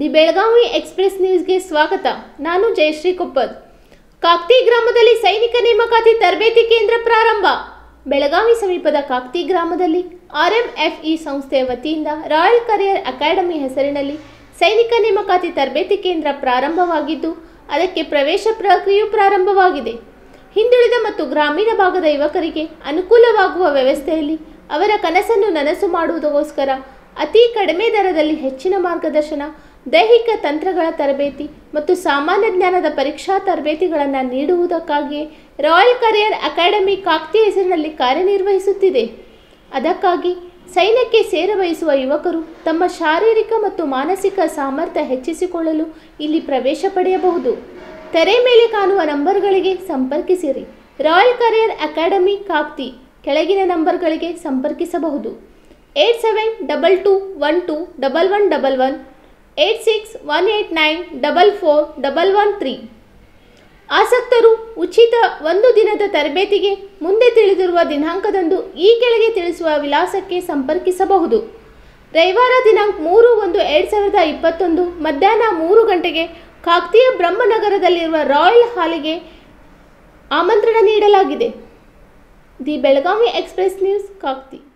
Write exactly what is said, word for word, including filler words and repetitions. The Belagavi express ನ್ಯೂಸ್‌ಗೆ ಸ್ವಾಗತ। ನಾನು ಜಯಶ್ರೀ ಕೊಪ್ಪದ್। ಕಾಕತಿ ಗ್ರಾಮದಲ್ಲಿ ಸೈನಿಕ ನೇಮಕಾತಿ ತರಬೇತಿ ಕೇಂದ್ರ ಪ್ರಾರಂಭ। ಬೆಳಗಾವಿ ಸಮೀಪದ ಕಾಕತಿ ಗ್ರಾಮದಲ್ಲಿ ಆರ್ ಎಂ ಎಫ್ ಇ ಸಂಸ್ಥೆಯ ವತಿಯಿಂದ ರಾಯಲ್ ಕರಿಯರ್ ಅಕಾಡೆಮಿ ಹೆಸರಿನಲ್ಲಿ ಸೈನಿಕ ನೇಮಕಾತಿ ತರಬೇತಿ ಕೇಂದ್ರ ಪ್ರಾರಂಭವಾಗಿದ್ದು ಅದಕ್ಕೆ ಪ್ರವೇಶ ಪ್ರಕ್ರಿಯೆ ಪ್ರಾರಂಭವಾಗಿದೆ। ಹಿಂದುಳಿದ ಮತ್ತು ಗ್ರಾಮೀಣ ಭಾಗದ ಯುವಕರಿಗೆ ಅನುಕೂಲವಾಗುವ ವ್ಯವಸ್ಥೆಯಲ್ಲಿ ಅವರ ಕನಸನ್ನು ನನಸು ಮಾಡುವುದಕ್ಕೋಸ್ಕರ ಅತಿ ಕಡಿಮೆ ದರದಲ್ಲಿ ಹೆಚ್ಚಿನ ಮಾರ್ಗದರ್ಶನ, ದೈಹಿಕ ತಂತ್ರಗಳ ತರಬೇತಿ ಮತ್ತು ಸಾಮಾನ್ಯ ಜ್ಞಾನದ ಪರೀಕ್ಷಾ ತರಬೇತಿಗಳನ್ನು ನೀಡುವುದಕ್ಕಾಗಿ ರಾಯಲ್ ಕರಿಯರ್ ಅಕಾಡೆಮಿ ಕಾಕತಿ ಹೆಸರಿನಲ್ಲಿ ಕಾರ್ಯನಿರ್ವಹಿಸುತ್ತಿದೆ। ಅದಕ್ಕಾಗಿ ಸೈನ್ಯಕ್ಕೆ ಸೇರಬಯಸುವ ಯುವಕರು ತಮ್ಮ ಶಾರೀರಿಕ ಮತ್ತು ಮಾನಸಿಕ ಸಾಮರ್ಥ್ಯ ಹೆಚ್ಚಿಸಿಕೊಳ್ಳಲು ಇಲ್ಲಿ ಪ್ರವೇಶ ಪಡೆಯಬಹುದು। ತೆರೆ ಮೇಲೆ ಕಾಣುವ ನಂಬರ್ಗಳಿಗೆ ಸಂಪರ್ಕಿಸಿರಿ। ರಾಯಲ್ ಕರಿಯರ್ ಅಕಾಡೆಮಿ ಕಾಕತಿ ಕೆಳಗಿನ ನಂಬರ್ಗಳಿಗೆ ಸಂಪರ್ಕಿಸಬಹುದು: eight seven double two one two double one double one eight six one eight nine double four double one three ಆಸಕ್ತರು ಉಚಿತ ಒಂದು ದಿನದ ತರಬೇತಿಗೆ ಮುಂದೆ ತಿಳಿದಿರುವ ದಿನಾಂಕದಂದು ಈ ಕೆಳಗೆ ತಿಳಿಸುವ ವಿಳಾಸಕ್ಕೆ ಸಂಪರ್ಕಿಸಬಹುದು। ರವಿವಾರ ದಿನಾಂಕ ಮೂರು ಒಂದು ಎರಡು ಸಾವಿರದ ಇಪ್ಪತ್ತೊಂದು ಮಧ್ಯಾಹ್ನ ಮೂರು ಗಂಟೆಗೆ ಕಾಕತಿಯ ಬ್ರಹ್ಮನಗರದಲ್ಲಿರುವ ರಾಯಲ್ ಹಾಲಿಗೆ ಆಮಂತ್ರಣ ನೀಡಲಾಗಿದೆ। The Belagavi express news, Kakati.